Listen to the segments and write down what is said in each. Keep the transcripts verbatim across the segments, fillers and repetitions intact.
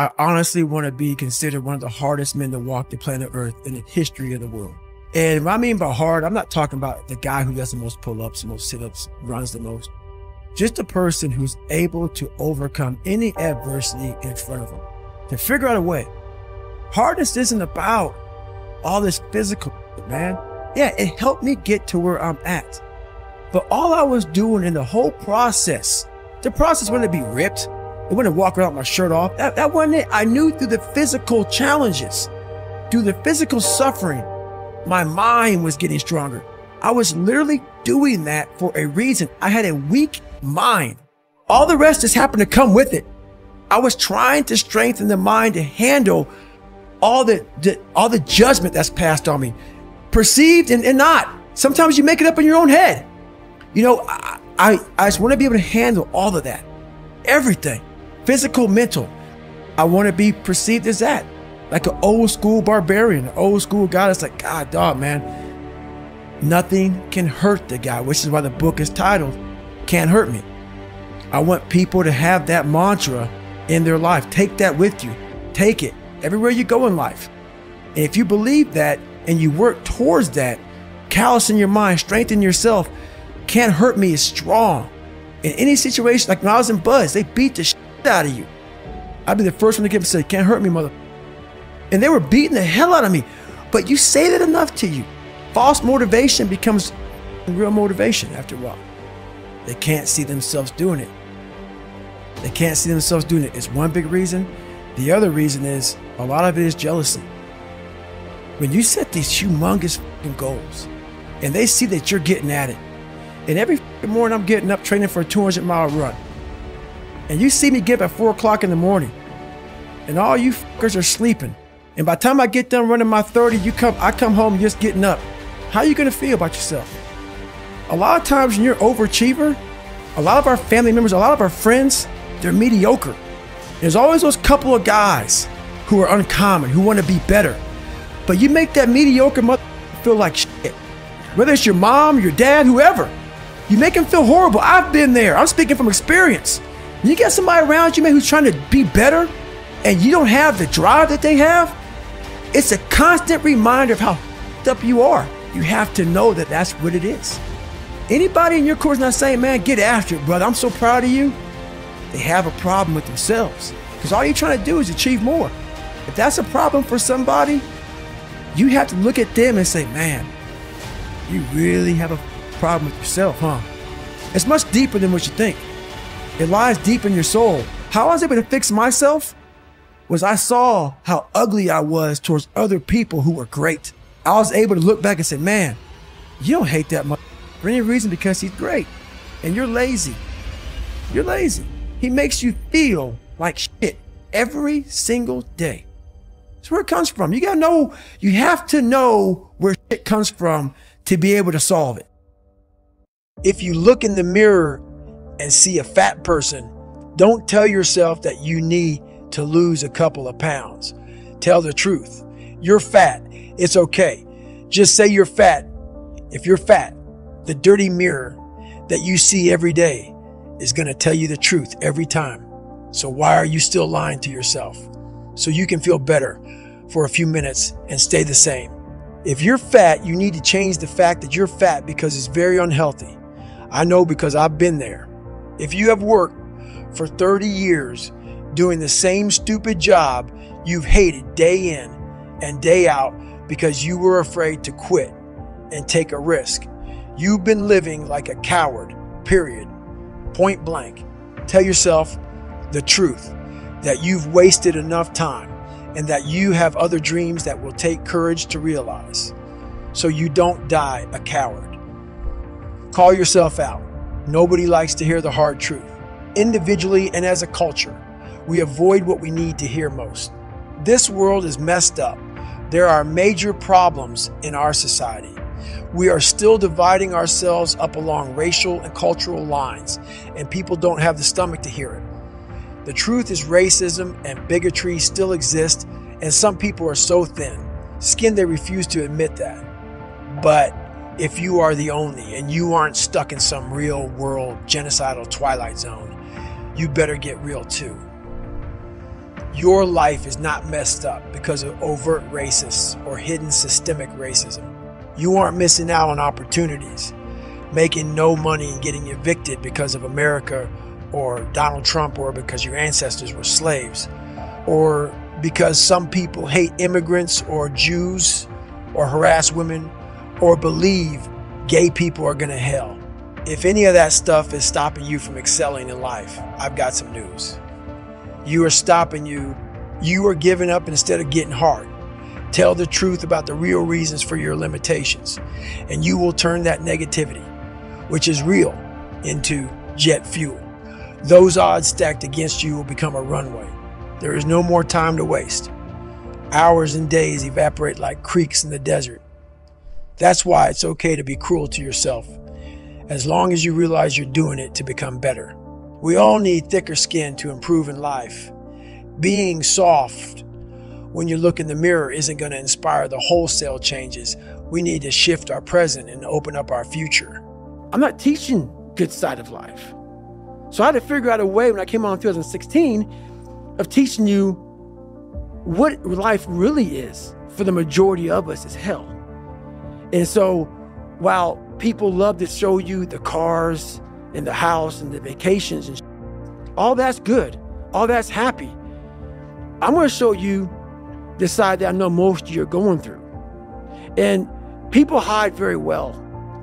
I honestly want to be considered one of the hardest men to walk the planet Earth in the history of the world. And what I mean by hard, I'm not talking about the guy who does the most pull-ups, most sit-ups, runs the most. Just a person who's able to overcome any adversity in front of them, to figure out a way. Hardness isn't about all this physical, man. Yeah, it helped me get to where I'm at. But all I was doing in the whole process, the process wasn't to be ripped. It wasn't to walk around with my shirt off. That, that wasn't it. I knew through the physical challenges, through the physical suffering, my mind was getting stronger. I was literally doing that for a reason. I had a weak mind. All the rest just happened to come with it. I was trying to strengthen the mind to handle all the, the all the judgment that's passed on me, perceived and, and not. Sometimes you make it up in your own head. You know, I, I, I just want to be able to handle all of that, everything, physical, mental. I want to be perceived as that, like an old school barbarian, an old school guy that's like, God, dog, man, nothing can hurt the guy, which is why the book is titled, Can't Hurt Me. I want people to have that mantra in their life. Take that with you. Take it everywhere you go in life. And if you believe that and you work towards that, callous in your mind, strengthen yourself. Can't hurt me is strong. In any situation, like when I was in Buzz, they beat the shit out of you. I'd be the first one to get up and say, can't hurt me, mother. And they were beating the hell out of me. But you say that enough to you. False motivation becomes real motivation after a while. They can't see themselves doing it. They can't see themselves doing it. It's one big reason. The other reason is a lot of it is jealousy. When you set these humongous goals and they see that you're getting at it, and every morning I'm getting up training for a two hundred mile run, and you see me get up at four o'clock in the morning, and all you fuckers are sleeping. And by the time I get done running my thirty, you come, I come home just getting up. How are you gonna feel about yourself? A lot of times when you're an overachiever, a lot of our family members, a lot of our friends, they're mediocre. There's always those couple of guys who are uncommon, who want to be better. But you make that mediocre mother feel like shit. Whether it's your mom, your dad, whoever, you make them feel horrible. I've been there. I'm speaking from experience. You get somebody around you, man, who's trying to be better, and you don't have the drive that they have. It's a constant reminder of how f***ed up you are. You have to know that that's what it is. Anybody in your course not saying, man, get after it, brother, I'm so proud of you. They have a problem with themselves, because all you're trying to do is achieve more. If that's a problem for somebody, you have to look at them and say, man, you really have a problem with yourself, huh? It's much deeper than what you think. It lies deep in your soul. How I was able to fix myself was I saw how ugly I was towards other people who were great. I was able to look back and say, man, you don't hate that much for any reason because he's great. And you're lazy. You're lazy. He makes you feel like shit every single day. That's where it comes from. You gotta know, you have to know where shit comes from to be able to solve it. If you look in the mirror and see a fat person, don't tell yourself that you need to lose a couple of pounds. Tell the truth. You're fat. It's okay. Just say you're fat. If you're fat, the dirty mirror that you see every day is going to tell you the truth every time. So why are you still lying to yourself? So you can feel better for a few minutes and stay the same. If you're fat, you need to change the fact that you're fat because it's very unhealthy. I know because I've been there. If you have worked for thirty years doing the same stupid job you've hated day in and day out because you were afraid to quit and take a risk. You've been living like a coward, period, point blank. Tell yourself the truth that you've wasted enough time and that you have other dreams that will take courage to realize, so you don't die a coward. Call yourself out. Nobody likes to hear the hard truth. Individually and as a culture, we avoid what we need to hear most. This world is messed up. There are major problems in our society. We are still dividing ourselves up along racial and cultural lines, and people don't have the stomach to hear it. The truth is racism and bigotry still exist, and some people are so thin-skinned they refuse to admit that. But if you are the only and you aren't stuck in some real-world genocidal twilight zone, you better get real too. Your life is not messed up because of overt racists or hidden systemic racism. You aren't missing out on opportunities, making no money and getting evicted because of America or Donald Trump, or because your ancestors were slaves, or because some people hate immigrants or Jews or harass women or believe gay people are going to hell. If any of that stuff is stopping you from excelling in life, I've got some news. You are stopping you. You are giving up instead of getting hard. Tell the truth about the real reasons for your limitations, and you will turn that negativity, which is real, into jet fuel. Those odds stacked against you will become a runway. There is no more time to waste. Hours and days evaporate like creeks in the desert. That's why it's okay to be cruel to yourself, as long as you realize you're doing it to become better. We all need thicker skin to improve in life. Being soft when you look in the mirror isn't going to inspire the wholesale changes. We need to shift our present and open up our future. I'm not teaching good side of life. So I had to figure out a way when I came on in two thousand sixteen of teaching you what life really is for the majority of us is hell. And so while people love to show you the cars and the house and the vacations and all that's good, all that's happy, I'm going to show you the side that I know most of you are going through. And people hide very well.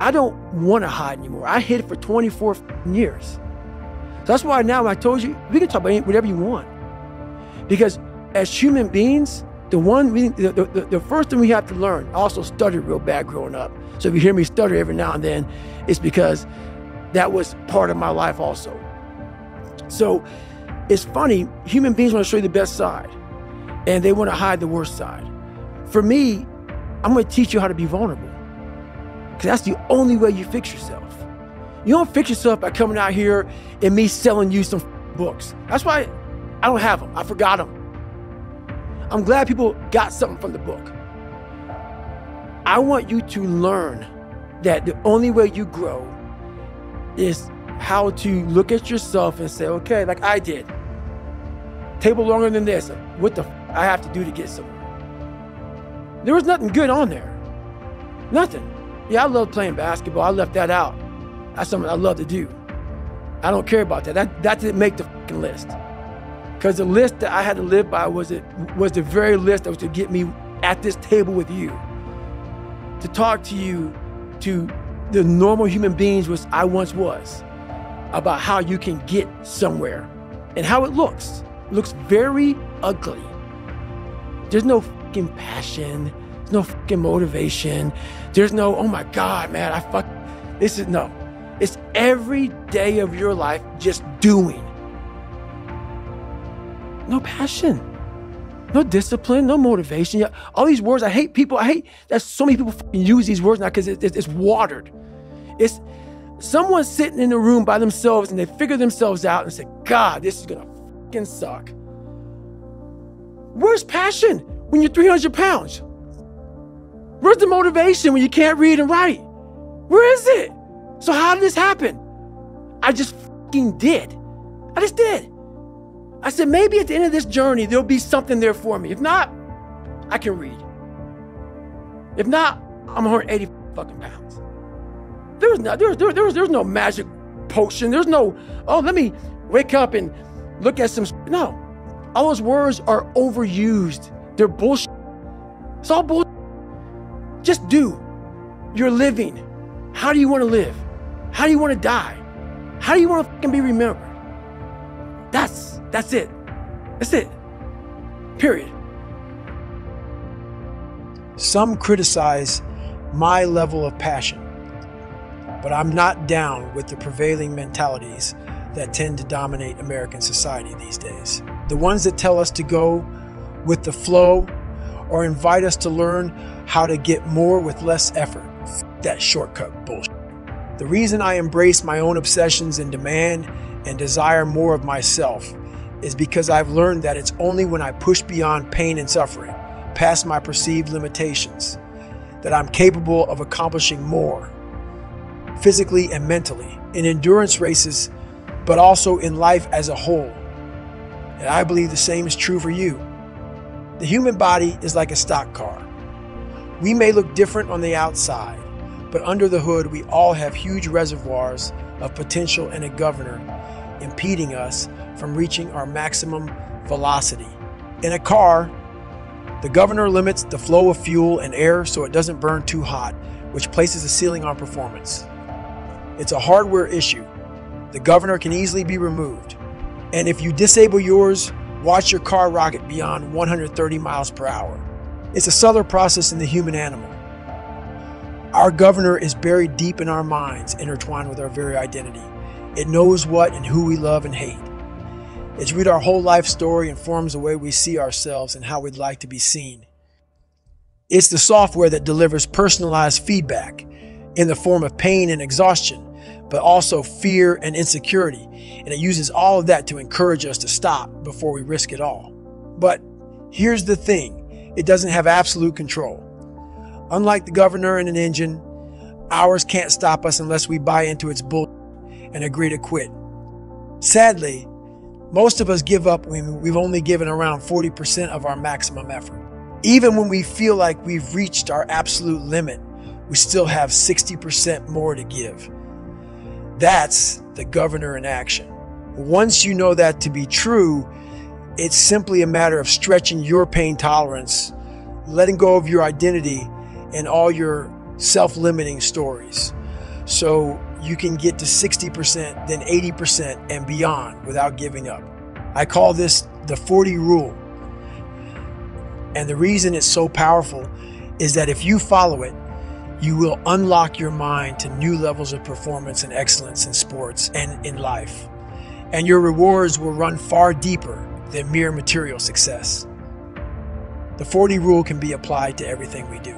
I don't want to hide anymore. I hid for twenty-four years. So that's why now, when I told you, we can talk about whatever you want. Because as human beings, the one we, the, the, the first thing we have to learn, I also stuttered real bad growing up. So if you hear me stutter every now and then, it's because that was part of my life also. So it's funny, human beings want to show you the best side and they want to hide the worst side. For me, I'm going to teach you how to be vulnerable, because that's the only way you fix yourself. You don't fix yourself by coming out here and me selling you some books. That's why I don't have them. I forgot them. I'm glad people got something from the book. I want you to learn that the only way you grow is how to look at yourself and say, okay, like I did. Table longer than this. What the f I have to do to get somewhere? There was nothing good on there. Nothing. Yeah, I love playing basketball. I left that out. That's something I love to do. I don't care about that. That, that didn't make the fucking list. Because the list that I had to live by was, it, was the very list that was to get me at this table with you. To talk to you, to the normal human beings which I once was, about how you can get somewhere and how it looks. It looks very ugly. There's no fucking passion. There's no fucking motivation. There's no, oh my God, man, I fuck. This is, no. It's every day of your life just doing. No passion, no discipline, no motivation. All these words, I hate people. I hate that so many people use these words now, because it, it, it's watered. It's someone sitting in a room by themselves and they figure themselves out and say, God, this is gonna fucking suck. Where's passion when you're three hundred pounds? Where's the motivation when you can't read and write? Where is it? So how did this happen? I just fucking did. I just did. I said, maybe at the end of this journey, there'll be something there for me. If not, I can read. If not, I'm one hundred eighty fucking pounds. There was no, there was, there was, there was no magic potion. There's no, oh, let me wake up and look at some, no. All those words are overused. They're bullshit. It's all bullshit. Just do. You're living. How do you want to live? How do you want to die? How do you want to fucking be remembered? That's, that's it. That's it. Period. Some criticize my level of passion, but I'm not down with the prevailing mentalities that tend to dominate American society these days. The ones that tell us to go with the flow or invite us to learn how to get more with less effort. That shortcut bullshit. The reason I embrace my own obsessions and demand and desire more of myself is because I've learned that it's only when I push beyond pain and suffering, past my perceived limitations, that I'm capable of accomplishing more, physically and mentally, in endurance races, but also in life as a whole. And I believe the same is true for you. The human body is like a stock car. We may look different on the outside, but under the hood, we all have huge reservoirs of potential and a governor impeding us from reaching our maximum velocity. In a car, the governor limits the flow of fuel and air so it doesn't burn too hot, which places a ceiling on performance. It's a hardware issue. The governor can easily be removed. And if you disable yours, watch your car rocket beyond one hundred thirty miles per hour. It's a subtle process in the human animal. Our governor is buried deep in our minds, intertwined with our very identity. It knows what and who we love and hate. It's read our whole life story and forms the way we see ourselves and how we'd like to be seen. It's the software that delivers personalized feedback in the form of pain and exhaustion, but also fear and insecurity. And it uses all of that to encourage us to stop before we risk it all. But here's the thing, it doesn't have absolute control. Unlike the governor in an engine, ours can't stop us unless we buy into its bull and agree to quit. Sadly, most of us give up when we've only given around forty percent of our maximum effort. Even when we feel like we've reached our absolute limit, we still have sixty percent more to give. That's the governor in action. Once you know that to be true, it's simply a matter of stretching your pain tolerance, letting go of your identity, and all your self-limiting stories. So you can get to sixty percent, then eighty percent and beyond without giving up. I call this the forty rule. And the reason it's so powerful is that if you follow it, you will unlock your mind to new levels of performance and excellence in sports and in life. And your rewards will run far deeper than mere material success. The forty rule can be applied to everything we do.